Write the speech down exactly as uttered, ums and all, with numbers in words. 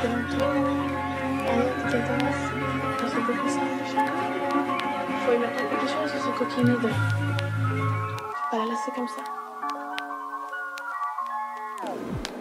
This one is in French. Fue la parte que yo hice su coquina de para la secanza.